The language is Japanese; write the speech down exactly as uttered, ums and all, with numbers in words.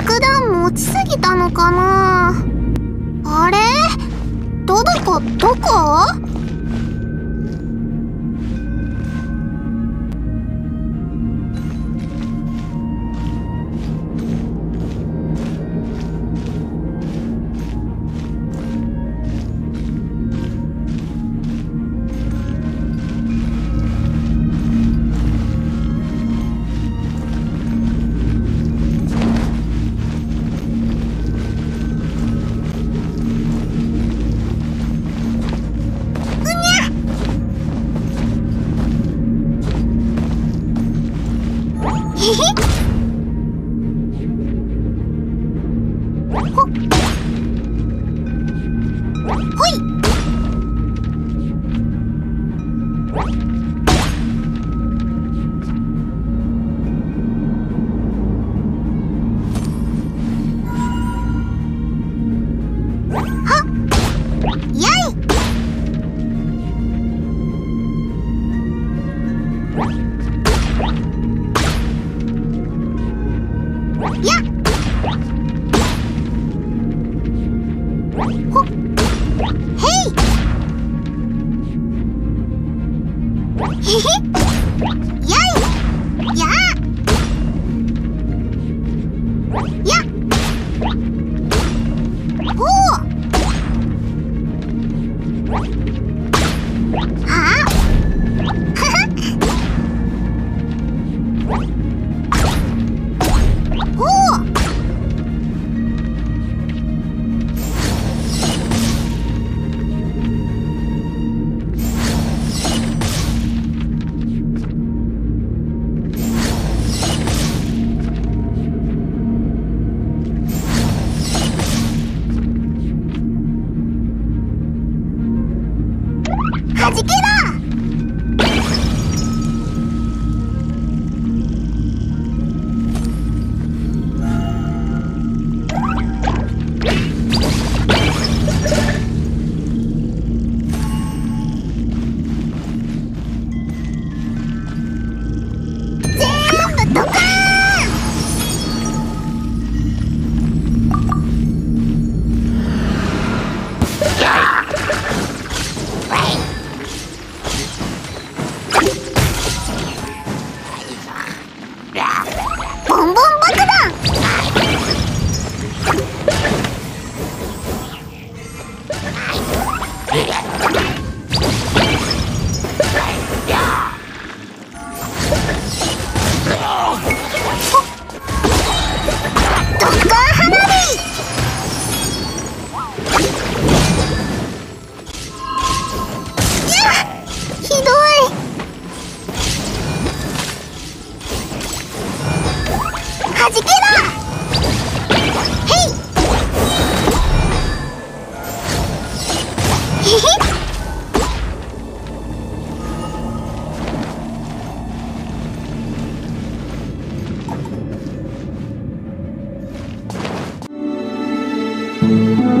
爆弾持ちすぎたのかな。あれ、どどこどこ？Thank you.